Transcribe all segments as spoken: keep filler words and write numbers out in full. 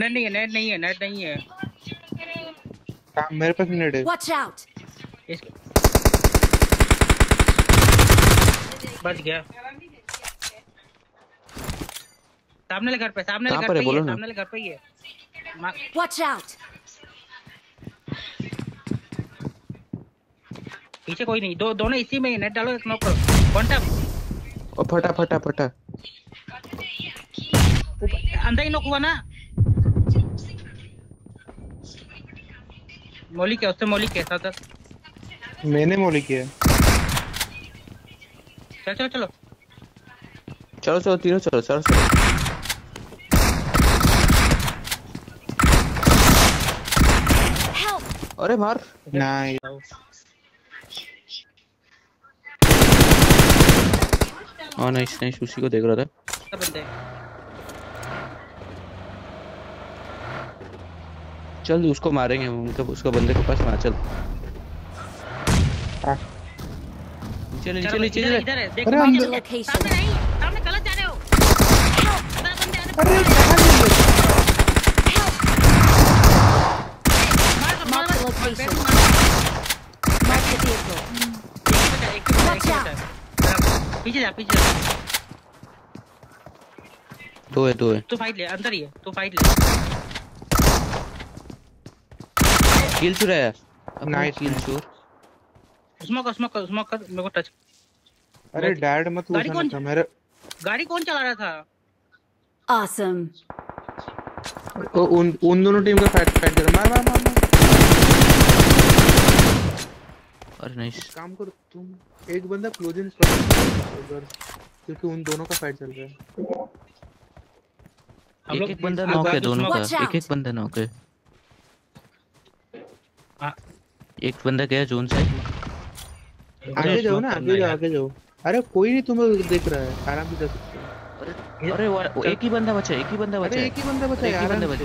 Net नहीं है net नहीं है नेट नहीं है काम मेरे पास नेट है। वॉच आउट बच गया। सामने वाले घर पे सामने वाले घर पे ये सामने वाले घर पे ये वॉच आउट। पीछे कोई नहीं, दो दोनों इसी में ही नेट डालो। स्मोक करो कौन सा ओ फटा फटा फटा अंदर ही नोक हुआ ना। मोली क्या उससे मोली कैसा था? मैंने मोली किया। चल चलो चलो चलो चलो तीनों चलो चलो अरे मार नहीं ओ नाइस नाइस। उसी को देख रहा था बंदे। चल उसको मारेंगे उनका उसका बंदे के पास ना चल चल चल चल इधर है देख सामने नहीं सामने गलत जा रहे हो। मेरा बंदे आने मार मार दे इसको। एक बचा पीछे जा पीछे जा। दो है दो है तू फाइट ले अंदर ही है तू फाइट ले। किल चुरा है अपना किल चोर। स्मोक स्मोक स्मोक कर मेरे को टच। अरे डैड मत उठाना था मेरा। गाड़ी कौन चला रहा था? Awesome awesome. ओ उन उन दोनों टीम का फाइट फाइट कर मार मार मार। अरे नाइस काम करो तुम। एक बंदा क्लोज इन उधर क्योंकि उन दोनों का फाइट चल रहा है। एक एक बंदा नॉक है दोनों का एक एक बंदा नॉक है। एक बंदा गया जोन से आगे जाओ ना आगे जाओ आगे जाओ। अरे कोई नहीं तुम्हें देख रहा है आराम से जा सकते हो। अरे अरे एक ही बंदा बचा एक ही बंदा बचा एक ही बंदा बचा एक बंदा बचा।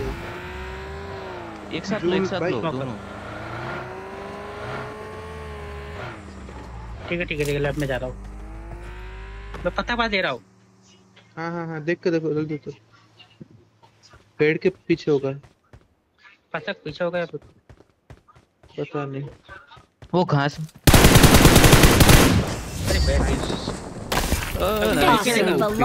एक साथ लो एक साथ लो दोनों। ठीक है ठीक है ठीक है लैब में जा रहा हूं मैं पता पा दे रहा हूं। हां हां हां देख के देखो जल्दी तो पेड़ के पीछे होगा पता पीछे होगा या पता नहीं वो घास। अरे बैठ